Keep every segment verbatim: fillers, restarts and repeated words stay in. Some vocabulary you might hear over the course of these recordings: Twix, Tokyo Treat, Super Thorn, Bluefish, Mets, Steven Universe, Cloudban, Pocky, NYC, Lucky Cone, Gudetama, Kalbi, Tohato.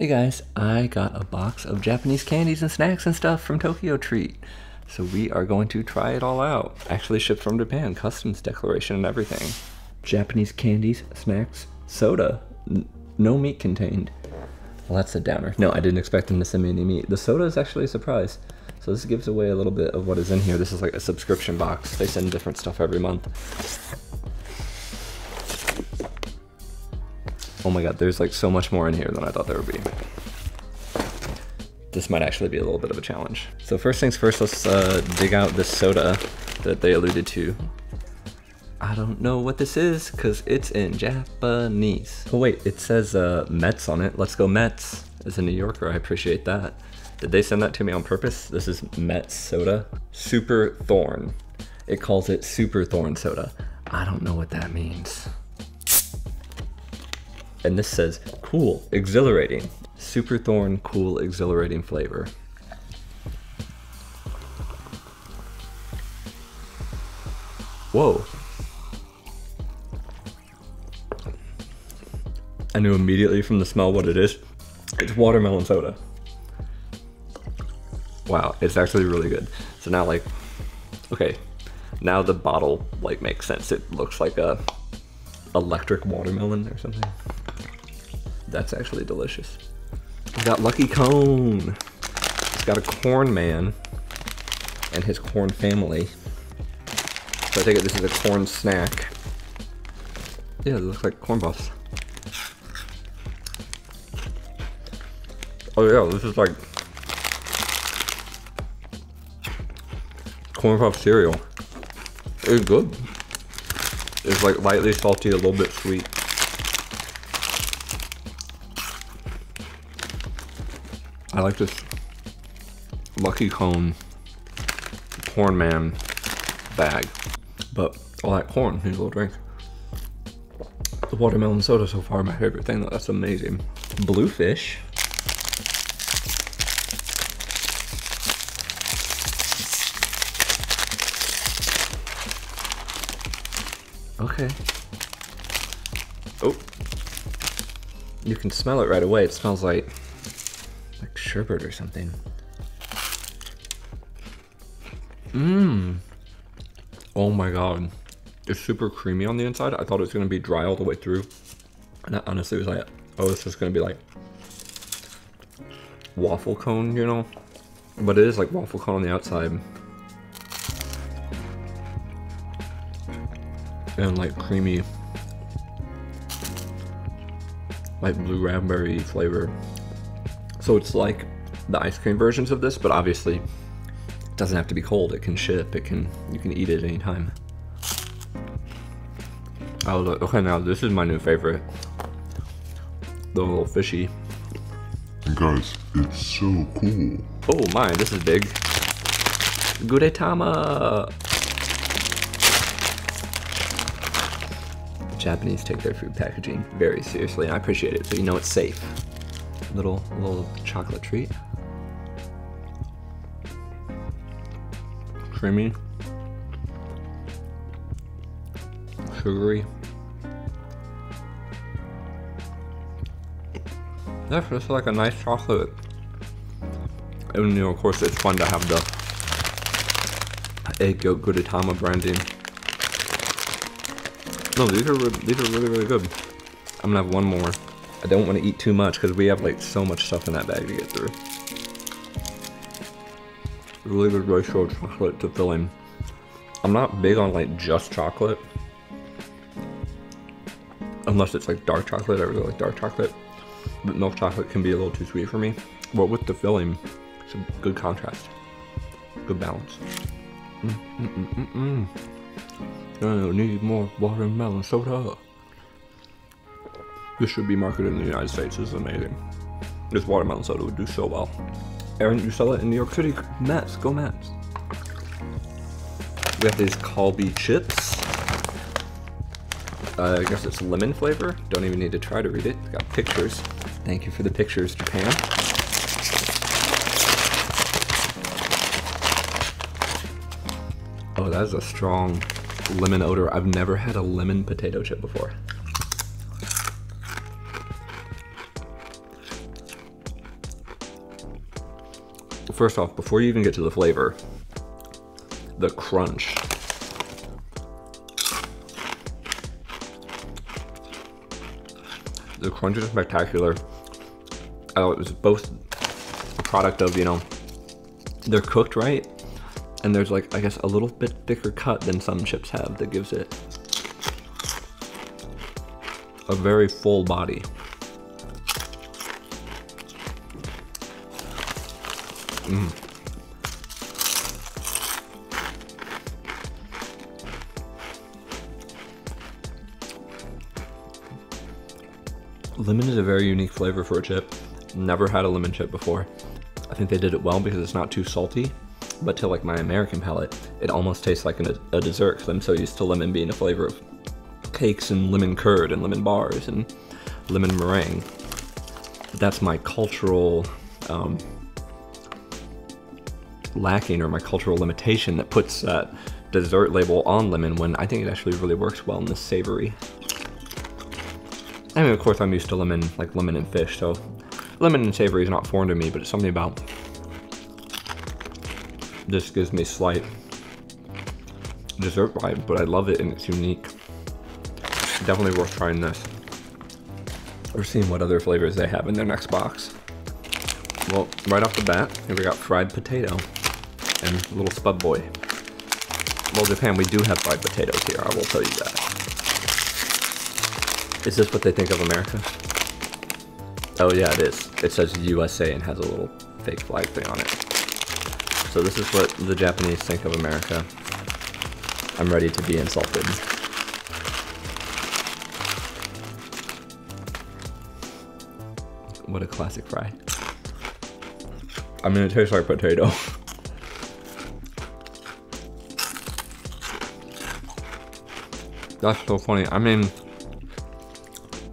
Hey guys, I got a box of Japanese candies and snacks and stuff from Tokyo Treat. So we are going to try it all out. Actually shipped from Japan, customs declaration and everything. Japanese candies, snacks, soda. N no meat contained. Well, that's a downer. No, I didn't expect them to send me any meat. The soda is actually a surprise. So this gives away a little bit of what is in here. This is like a subscription box. They send different stuff every month. Oh my god, there's like so much more in here than I thought there would be. This might actually be a little bit of a challenge. So first things first, let's uh, dig out this soda that they alluded to. I don't know what this is because it's in Japanese. Oh wait, it says uh, Mets on it. Let's go Mets. As a New Yorker, I appreciate that. Did they send that to me on purpose? This is Mets soda. Super Thorn. It calls it Super Thorn soda. I don't know what that means. And this says, cool, exhilarating. Super Thorn, cool, exhilarating flavor. Whoa. I knew immediately from the smell what it is. It's watermelon soda. Wow, it's actually really good. So now like, okay, now the bottle like makes sense. It looks like a electric watermelon or something. That's actually delicious. We got Lucky Cone. It's got a corn man and his corn family. So I take it this is a corn snack. Yeah, it looks like corn buffs. Oh yeah, this is like corn puff cereal. It's good. It's like lightly salty, a little bit sweet. I like this Lucky Cone corn man bag, but all that corn, here's a little drink. The watermelon soda so far, my favorite thing though, that's amazing. Bluefish. Okay. Oh, you can smell it right away. It smells like like sherbet or something. Mmm. Oh my god, it's super creamy on the inside. I thought it was gonna be dry all the way through, and I honestly was like, oh, it's just gonna be like waffle cone, you know? But it is like waffle cone on the outside. And like creamy, like blue raspberry flavor. So it's like the ice cream versions of this, but obviously it doesn't have to be cold. It can ship, it can, you can eat it anytime. I was like, okay, now this is my new favorite. The little fishy. Guys, it's so cool. Oh my, this is big. Gudetama. Japanese take their food packaging very seriously, and I appreciate it, so you know it's safe. Little, little chocolate treat. Creamy. Sugary. That's just like a nice chocolate. And you know, of course, it's fun to have the egg yolk Gudetama branding. No, these are, these are really, really good. I'm gonna have one more. I don't want to eat too much because we have like so much stuff in that bag to get through. Really good ratio of chocolate to filling. I'm not big on like just chocolate. Unless it's like dark chocolate, I really like dark chocolate. But milk chocolate can be a little too sweet for me. But with the filling, it's a good contrast. Good balance. Mm, mm, mm, mm, mm. I need more watermelon soda. This should be marketed in the United States. This is amazing. This watermelon soda would do so well. Aaron, you sell it in New York City. Mets, go Mets. We have these Kalbi chips. Uh, I guess it's lemon flavor. Don't even need to try to read it. It's got pictures. Thank you for the pictures, Japan. Oh, that is a strong lemon odor. I've never had a lemon potato chip before. First off, before you even get to the flavor, the crunch. The crunch is spectacular. I thought it was both a product of, you know, they're cooked right, and there's like, I guess, a little bit thicker cut than some chips have that gives it a very full body. Mm. Lemon is a very unique flavor for a chip. Never had a lemon chip before. I think they did it well because it's not too salty, but to like my American palate, it almost tastes like an, a dessert because I'm so used to lemon being a flavor of cakes and lemon curd and lemon bars and lemon meringue. That's my cultural um, lacking, or my cultural limitation that puts that dessert label on lemon when I think it actually really works well in this savory. I mean, of course I'm used to lemon, like lemon and fish, so lemon and savory is not foreign to me, but it's something about this gives me slight dessert vibe, but I love it and it's unique. Definitely worth trying this or seeing what other flavors they have in their next box. Well, right off the bat, here we got fried potato and little Spud Boy. Well, Japan, we do have fried potatoes here, I will tell you that. Is this what they think of America? Oh yeah, it is. It says U S A and has a little fake flag thing on it. So this is what the Japanese think of America. I'm ready to be insulted. What a classic fry. I mean, it tastes like potato. That's so funny. I mean,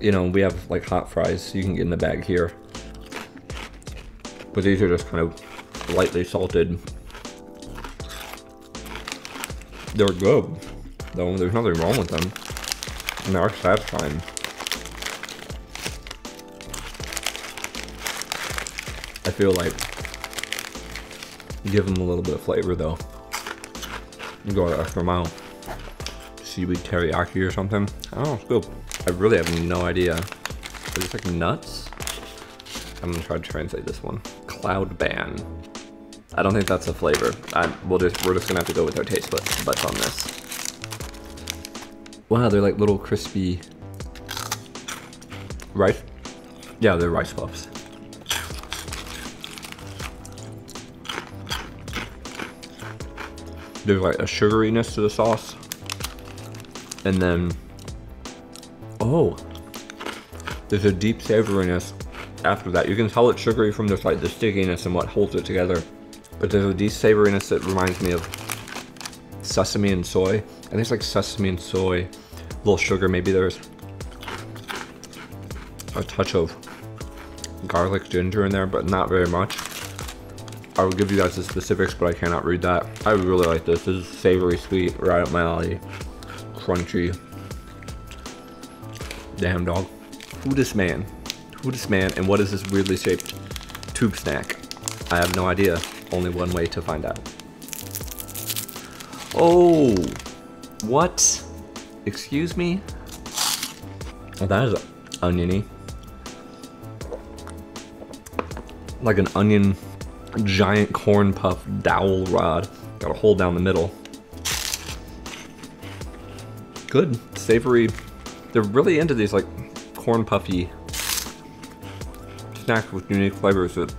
you know, we have like hot fries you can get in the bag here, but these are just kind of lightly salted. They're good, though. There's nothing wrong with them, and they are satisfying. I feel like give them a little bit of flavor though. You go the extra mile. Seaweed teriyaki or something. Oh, it's good. I really have no idea. Is this like nuts? I'm gonna try to translate this one. Cloudban. I don't think that's a flavor. I, we'll just, we're just gonna have to go with our taste buds, buds on this. Wow, they're like little crispy rice. Yeah, they're rice puffs. There's like a sugariness to the sauce. And then, oh, there's a deep savoriness after that. You can tell it's sugary from just like the stickiness and what holds it together. But there's a deep savoriness that reminds me of sesame and soy. I think it's like sesame and soy, a little sugar. Maybe there's a touch of garlic ginger in there, but not very much. I will give you guys the specifics, but I cannot read that. I really like this. This is savory, sweet, right up my alley. Crunchy. Damn, dog. Who this man? Who this man? And what is this weirdly shaped tube snack? I have no idea. Only one way to find out. Oh, what? Excuse me? Oh, that is oniony. Like an onion, giant corn puff dowel rod. Got a hole down the middle. Good, savory. They're really into these like corn puffy snacks with unique flavors that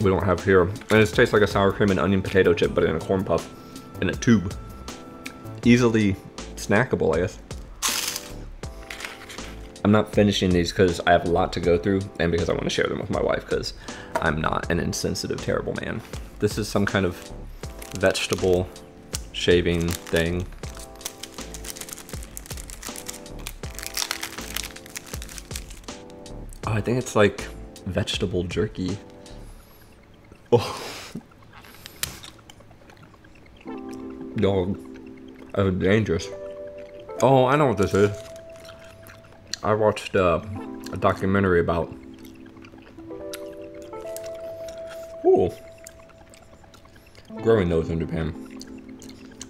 we don't have here. And it tastes like a sour cream and onion potato chip, but in a corn puff in a tube. Easily snackable, I guess. I'm not finishing these because I have a lot to go through and because I want to share them with my wife because I'm not an insensitive, terrible man. This is some kind of vegetable shaving thing. Oh, I think it's like vegetable jerky. Oh. Dog, that was dangerous. Oh, I know what this is. I watched uh, a documentary about Ooh. Growing those in Japan.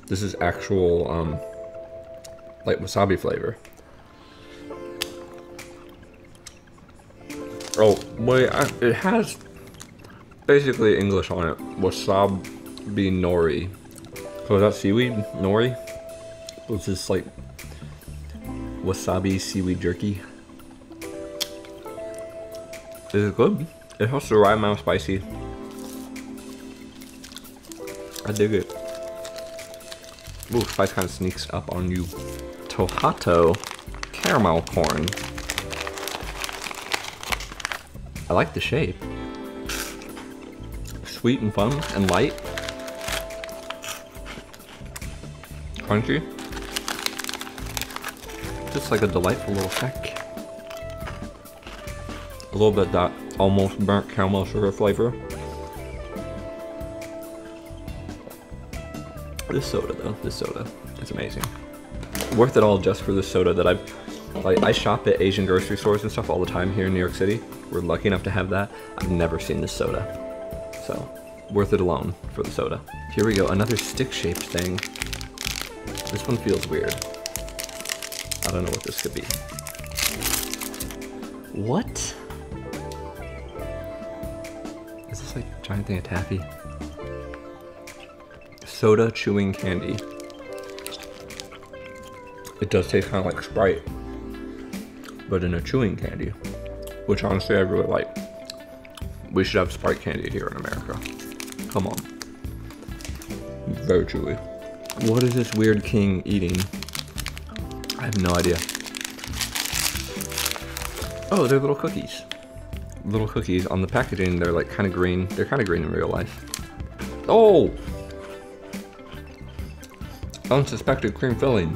This is actual, um, like wasabi flavor. Oh, wait, I, it has basically English on it. Wasabi nori. So is that seaweed? Nori? It's just like wasabi seaweed jerky. Is it good? It has the right amount of spicy. I dig it. Ooh, spice kind of sneaks up on you. Tohato caramel corn. I like the shape. Sweet and fun and light. Crunchy. Just like a delightful little snack. A little bit of that almost burnt caramel sugar flavor. This soda though, this soda, it's amazing. Worth it all just for this soda that I've, like, I shop at Asian grocery stores and stuff all the time here in New York City. We're lucky enough to have that. I've never seen this soda. So, worth it alone for the soda. Here we go, another stick-shaped thing. This one feels weird. I don't know what this could be. What? Is this like a giant thing of taffy? Soda chewing candy. It does taste kind of like Sprite, but in a chewing candy, which honestly I really like. We should have Sprite candy here in America. Come on. Very chewy. What is this weird king eating? I have no idea. Oh, they're little cookies. Little cookies on the packaging. They're like kind of green. They're kind of green in real life. Oh! Unsuspected cream filling.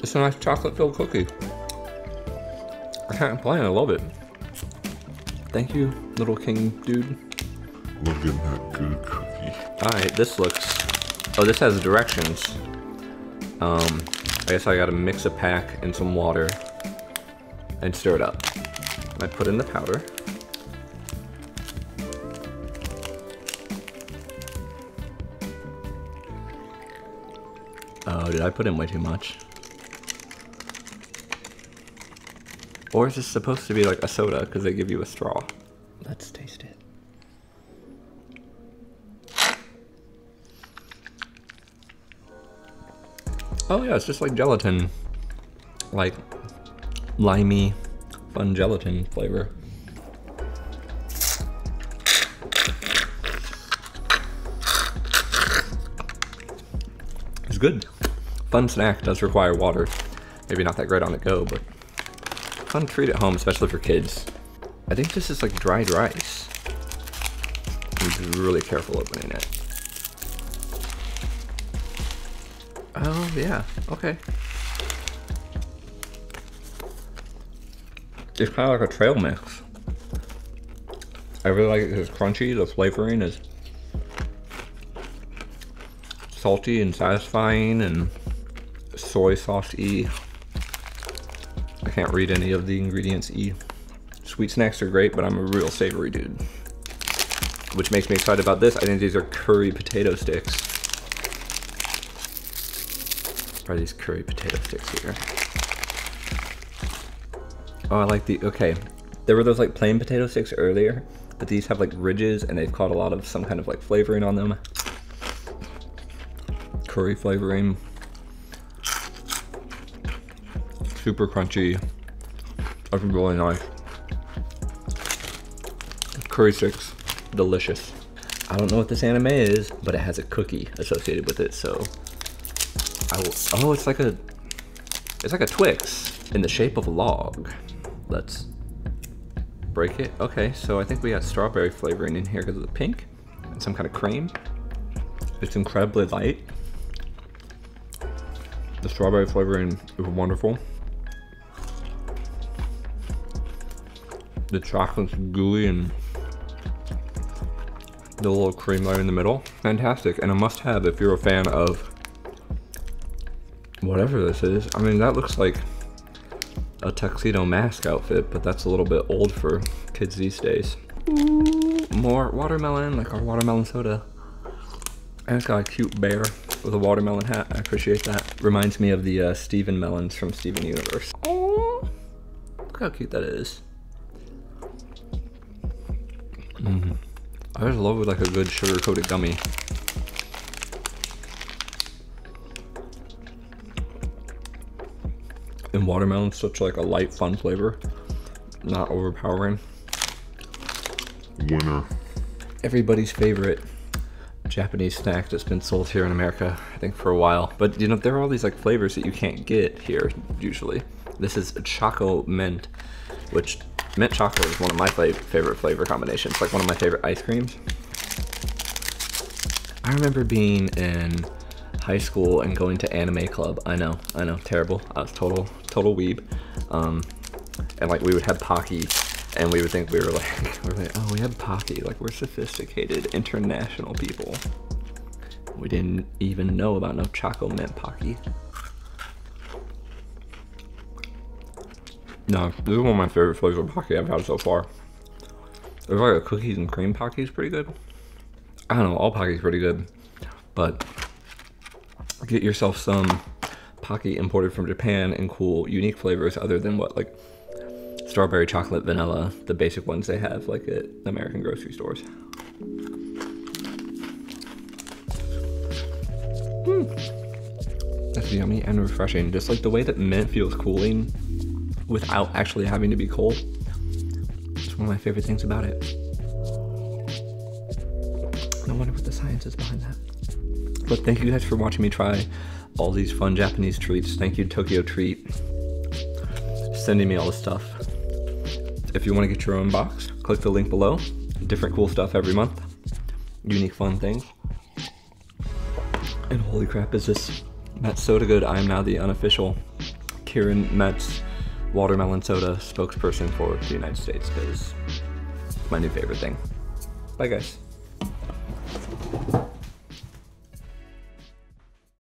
It's a nice chocolate filled cookie. I can't complain, I love it. Thank you, little king dude. Look at that good cookie. Alright, this looks... Oh, this has directions. Um, I guess I gotta mix a pack in some water and stir it up. I put in the powder. Oh, did I put in way too much? Or is this supposed to be like a soda because they give you a straw? Let's taste it. Oh yeah, it's just like gelatin. Like limey, fun gelatin flavor. It's good. Fun snack, does require water. Maybe not that great on the go, but fun treat at home, especially for kids. I think this is like dried rice. I'm just really careful opening it. Oh yeah, okay. It's kind of like a trail mix. I really like it because it's crunchy, the flavoring is salty and satisfying and soy sauce-y. I can't read any of the ingredients-y. Sweet snacks are great, but I'm a real savory dude. Which makes me excited about this. I think these are curry potato sticks. Are these curry potato sticks here? Oh, I like the, okay. There were those like plain potato sticks earlier, but these have like ridges and they've caught a lot of some kind of like flavoring on them. Curry flavoring. Super crunchy. That's really nice. Curry sticks. Delicious. I don't know what this anime is, but it has a cookie associated with it, so I will, oh, it's like a it's like a Twix in the shape of a log. Let's break it. Okay, so I think we got strawberry flavoring in here because of the pink and some kind of cream. It's incredibly light. The strawberry flavoring is wonderful. The chocolate's gooey and the little cream layer in the middle. Fantastic, and a must-have if you're a fan of whatever this is. I mean, that looks like a tuxedo mask outfit, but that's a little bit old for kids these days. Ooh, more watermelon, like our watermelon soda. And it's got a cute bear with a watermelon hat. I appreciate that. Reminds me of the uh, Steven melons from Steven Universe. Oh, look how cute that is. Mm-hmm. I just love like a good sugar-coated gummy. And watermelon's such like a light, fun flavor. Not overpowering. Winner. Everybody's favorite Japanese snack that's been sold here in America, I think, for a while. But you know, there are all these like flavors that you can't get here usually. This is Choco Mint, which mint chocolate is one of my favorite flavor combinations. Like one of my favorite ice creams. I remember being in high school and going to anime club. I know, I know, terrible. I was total, total weeb. Um, and like we would have Pocky, and we would think we were like, we were like, oh, we have Pocky. Like we're sophisticated, international people. We didn't even know about no Choco Mint Pocky. No, this is one of my favorite flavors of Pocky I've had so far. There's like a cookies and cream Pocky is pretty good. I don't know, all Pocky's pretty good, but get yourself some Pocky imported from Japan and cool, unique flavors other than what like strawberry, chocolate, vanilla, the basic ones they have like at American grocery stores. Mm. That's yummy and refreshing. Just like the way that mint feels cooling without actually having to be cold. It's one of my favorite things about it. I wonder what the science is behind that. But thank you guys for watching me try all these fun Japanese treats. Thank you, Tokyo Treat, sending me all this stuff. If you want to get your own box, click the link below. Different cool stuff every month. Unique fun things. And holy crap, is this Mets soda good? I am now the unofficial Kieran Mets watermelon soda spokesperson for the United States because it's my new favorite thing. Bye guys.